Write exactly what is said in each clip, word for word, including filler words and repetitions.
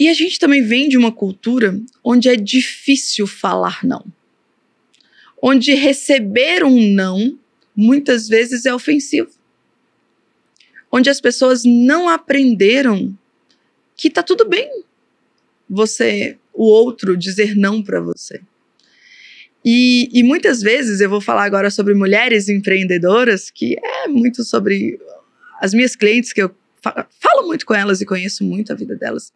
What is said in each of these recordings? E a gente também vem de uma cultura onde é difícil falar não. Onde receber um não, muitas vezes, é ofensivo. Onde as pessoas não aprenderam que tá tudo bem você, o outro dizer não para você. E, e muitas vezes, eu vou falar agora sobre mulheres empreendedoras, que é muito sobre as minhas clientes, que eu falo muito com elas e conheço muito a vida delas.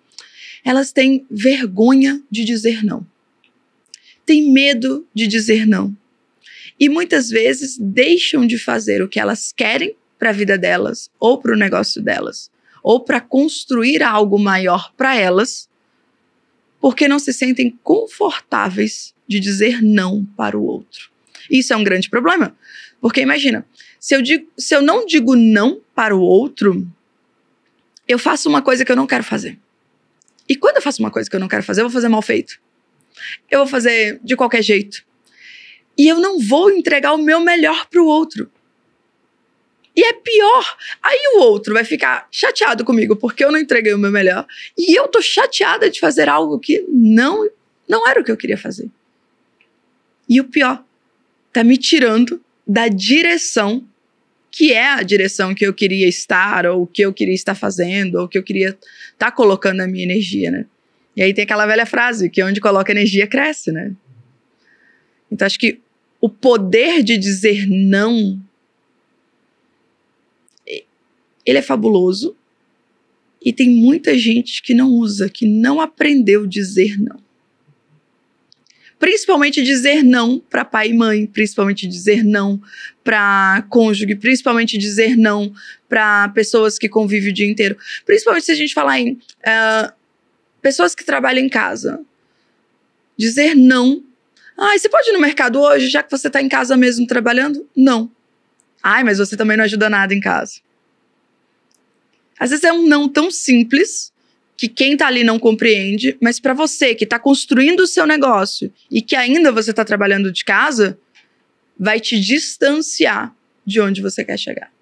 Elas têm vergonha de dizer não. Têm medo de dizer não. E muitas vezes deixam de fazer o que elas querem para a vida delas, ou para o negócio delas, ou para construir algo maior para elas, porque não se sentem confortáveis de dizer não para o outro. Isso é um grande problema, porque imagina, se eu, digo, se eu não digo não para o outro, eu faço uma coisa que eu não quero fazer. E quando eu faço uma coisa que eu não quero fazer, eu vou fazer mal feito. Eu vou fazer de qualquer jeito. E eu não vou entregar o meu melhor para o outro. E é pior. Aí o outro vai ficar chateado comigo porque eu não entreguei o meu melhor. E eu tô chateada de fazer algo que não, não era o que eu queria fazer. E o pior, tá me tirando da direção que é a direção que eu queria estar, ou que eu queria estar fazendo, ou que eu queria estar tá colocando a minha energia, né? E aí tem aquela velha frase, que onde coloca energia cresce, né? Então acho que o poder de dizer não, ele é fabuloso, e tem muita gente que não usa, que não aprendeu dizer não. Principalmente dizer não para pai e mãe, principalmente dizer não para cônjuge, principalmente dizer não para pessoas que convivem o dia inteiro. Principalmente se a gente falar em uh, pessoas que trabalham em casa. Dizer não. Ai, você pode ir no mercado hoje, já que você está em casa mesmo trabalhando? Não. Ai, mas você também não ajuda nada em casa. Às vezes é um não tão simples, que quem tá ali não compreende, mas para você que tá construindo o seu negócio e que ainda você tá trabalhando de casa, vai te distanciar de onde você quer chegar.